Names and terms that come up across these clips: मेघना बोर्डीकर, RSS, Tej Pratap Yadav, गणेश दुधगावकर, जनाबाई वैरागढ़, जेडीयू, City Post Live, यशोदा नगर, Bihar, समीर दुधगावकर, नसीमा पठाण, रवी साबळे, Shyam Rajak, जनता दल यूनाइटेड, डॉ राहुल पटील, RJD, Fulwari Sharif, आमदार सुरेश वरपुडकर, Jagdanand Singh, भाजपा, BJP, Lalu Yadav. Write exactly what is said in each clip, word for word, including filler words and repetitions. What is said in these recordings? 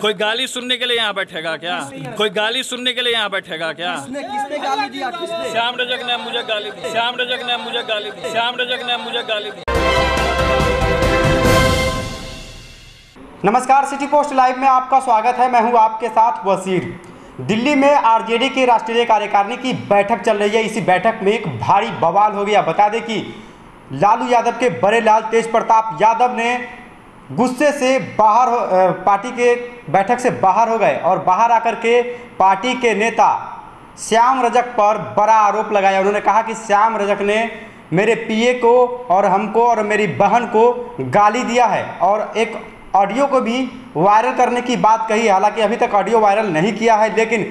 कोई गाली सुनने के लिए यहाँ बैठेगा क्या? कोई गाली सुनने के लिए यहाँ बैठेगा क्या? श्याम रजक ने मुझे गाली दी, श्याम रजक ने मुझे गाली दी, श्याम रजक ने मुझे गाली दी। नमस्कार, सिटी पोस्ट लाइव में आपका स्वागत है। मैं हूँ आपके साथ वसीर। दिल्ली में आरजेडी के राष्ट्रीय कार्यकारिणी की बैठक चल रही है। इसी बैठक में एक भारी बवाल हो गया। बता दें कि लालू यादव के बड़े लाल तेज प्रताप यादव ने गुस्से से बाहर पार्टी के बैठक से बाहर हो गए और बाहर आकर के पार्टी के नेता श्याम रजक पर बड़ा आरोप लगाया। उन्होंने कहा कि श्याम रजक ने मेरे पीए को और हमको और मेरी बहन को गाली दिया है और एक ऑडियो को भी वायरल करने की बात कही। हालांकि अभी तक ऑडियो वायरल नहीं किया है, लेकिन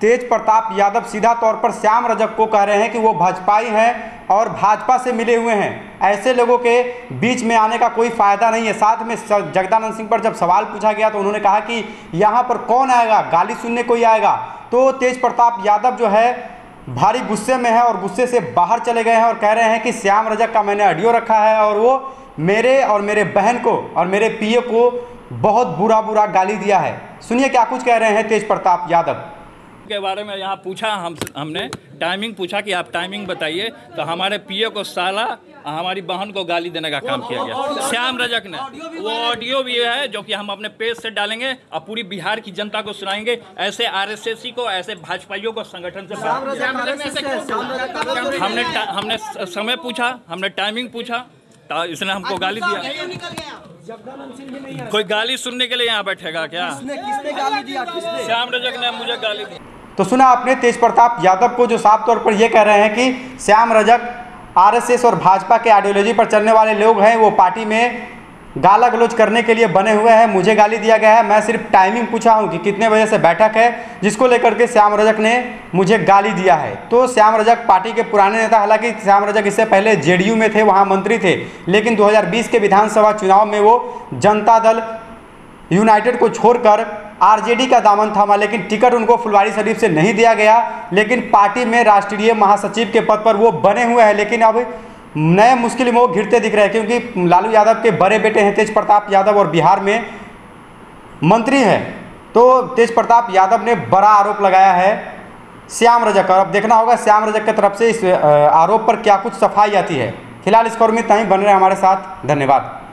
तेज प्रताप यादव सीधा तौर पर श्याम रजक को कह रहे हैं कि वो भाजपाई हैं और भाजपा से मिले हुए हैं। ऐसे लोगों के बीच में आने का कोई फ़ायदा नहीं है। साथ में जगदानंद सिंह पर जब सवाल पूछा गया तो उन्होंने कहा कि यहाँ पर कौन आएगा, गाली सुनने कोई आएगा। तो तेज प्रताप यादव जो है भारी गुस्से में है और गुस्से से बाहर चले गए हैं और कह रहे हैं कि श्याम रजक का मैंने ऑडियो रखा है और वो मेरे और मेरे बहन को और मेरे पीए को बहुत बुरा बुरा गाली दिया है। सुनिए क्या कुछ कह रहे हैं तेज प्रताप यादव के बारे में। यहाँ पूछा हम हमने टाइमिंग पूछा कि आप टाइमिंग बताइए, तो हमारे पीए को साला हमारी बहन को गाली देने का काम किया गया श्याम रजक ने। वो ऑडियो भी है जो कि हम अपने पेज से डालेंगे और पूरी बिहार की जनता को सुनाएंगे। ऐसे आरएसएस को, ऐसे भाजपाइयों को संगठन से हमने हमने समय पूछा, हमने टाइमिंग पूछा, इसने हमको गाली दिया। कोई गाली सुनने के लिए यहाँ बैठेगा क्या? श्याम रजक ने मुझे गाली दी। तो सुना आपने तेज प्रताप यादव को, जो साफ तौर पर ये कह रहे हैं कि श्याम रजक आरएसएस और भाजपा के आइडियोलॉजी पर चलने वाले लोग हैं। वो पार्टी में गाला गलोच करने के लिए बने हुए हैं। मुझे गाली दिया गया है, मैं सिर्फ टाइमिंग पूछा हूँ कि कितने बजे से बैठक है, जिसको लेकर के श्याम रजक ने मुझे गाली दिया है। तो श्याम रजक पार्टी के पुराने नेता, हालांकि श्याम रजक इससे पहले जेडीयू में थे, वहाँ मंत्री थे, लेकिन दो हज़ार बीस के विधानसभा चुनाव में वो जनता दल यूनाइटेड को छोड़कर आरजेडी का दामन थामा, लेकिन टिकट उनको फुलवारी शरीफ से नहीं दिया गया। लेकिन पार्टी में राष्ट्रीय महासचिव के पद पर वो बने हुए हैं, लेकिन अब नए मुश्किल में वो घिरते दिख रहे हैं क्योंकि लालू यादव के बड़े बेटे हैं तेज प्रताप यादव और बिहार में मंत्री हैं। तो तेज प्रताप यादव ने बड़ा आरोप लगाया है श्याम रजक, और अब देखना होगा श्याम रजक की तरफ से इस आरोप पर क्या कुछ सफाई आती है। फिलहाल इस खबर में इतना ही। बन रहे हमारे साथ, धन्यवाद।